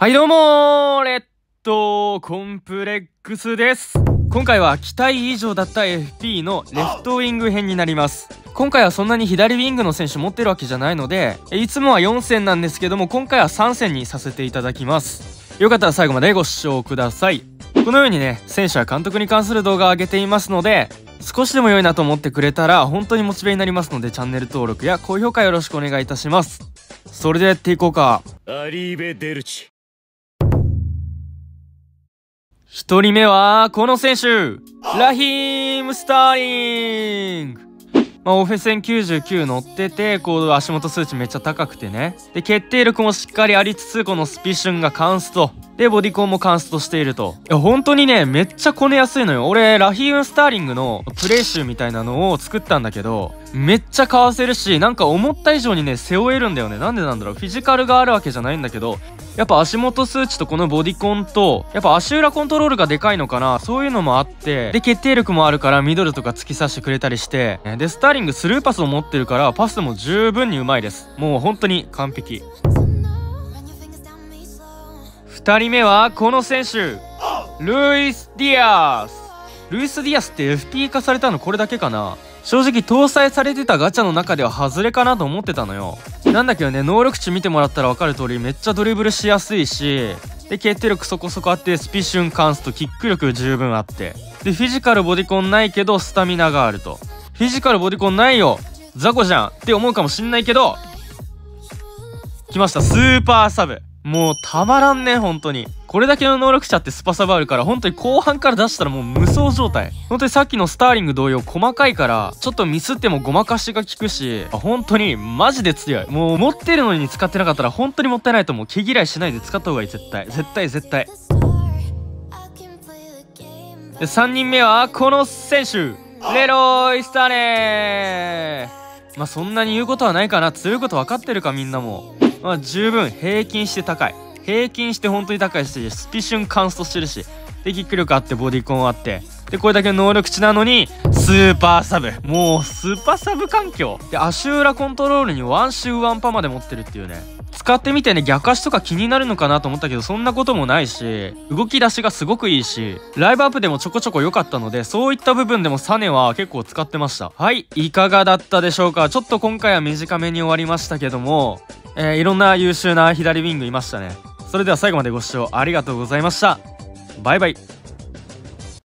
はいどうもー、レッドコンプレックスです。今回は期待以上だった FP のレフトウィング編になります。今回はそんなに左ウィングの選手持ってるわけじゃないので、いつもは4戦なんですけども、今回は3戦にさせていただきます。よかったら最後までご視聴ください。このようにね、選手や監督に関する動画を上げていますので、少しでも良いなと思ってくれたら本当にモチベになりますので、チャンネル登録や高評価よろしくお願いいたします。それでやっていこうか。アリーベデルチ。一人目は、この選手ラヒーム・スターリング、オフェ戦99乗ってて、こう、足元数値めっちゃ高くてね。で、決定力もしっかりありつつ、このスピシュンがカンスト。で、ボディコンもカンストしていると。いや、本当にね、めっちゃこねやすいのよ。俺、ラヒーム・スターリングのプレイ集みたいなのを作ったんだけど、めっちゃかわせるし、なんか思った以上にね、背負えるんだよね。なんでなんだろう。フィジカルがあるわけじゃないんだけど、やっぱ足元数値とこのボディコンと、やっぱ足裏コントロールがでかいのかな、そういうのもあって、で、決定力もあるからミドルとか突き刺してくれたりして、で、スターリングスルーパスを持ってるから、パスも十分にうまいです。もう本当に完璧。2人目は、この選手、ルイス・ディアス。ルイス・ディアスって FP 化されたのこれだけかな。正直搭載されてたガチャの中では外れかなと思ってたのよ。なんだけどね、能力値見てもらったら分かる通り、めっちゃドリブルしやすいし、で、決定力そこそこあって、スピシュンカンスとキック力十分あって。で、フィジカルボディコンないけど、スタミナがあると。フィジカルボディコンないよ雑魚じゃんって思うかもしんないけど、来ました、スーパーサブ。もうたまらんね、本当に。これだけの能力者ってスパサブあるから、本当に後半から出したらもう無双状態。本当にさっきのスターリング同様、細かいから、ちょっとミスってもごまかしが効くし、本当にマジで強い。もう持ってるのに使ってなかったら本当にもったいないと思う。毛嫌いしないで使った方がいい、絶対。絶対絶対。で、3人目は、この選手レロイ・スタネー。まあ、そんなに言うことはないかな。強いこと分かってるか、みんなも。まあ、十分平均して高い。平均して本当に高いし、スピシュンカンストしてるし、で、キック力あって、ボディコンあって、で、これだけの能力値なのに、スーパーサブ。もう、スーパーサブ環境。で、足裏コントロールにワンシューワンパまで持ってるっていうね。使ってみてね、逆足とか気になるのかなと思ったけど、そんなこともないし、動き出しがすごくいいし、ライブアップでもちょこちょこ良かったので、そういった部分でもサネは結構使ってました。はい、いかがだったでしょうか。ちょっと今回は短めに終わりましたけども、いろんな優秀な左ウィングいましたね。それでは最後までご視聴ありがとうございました。バイバイ。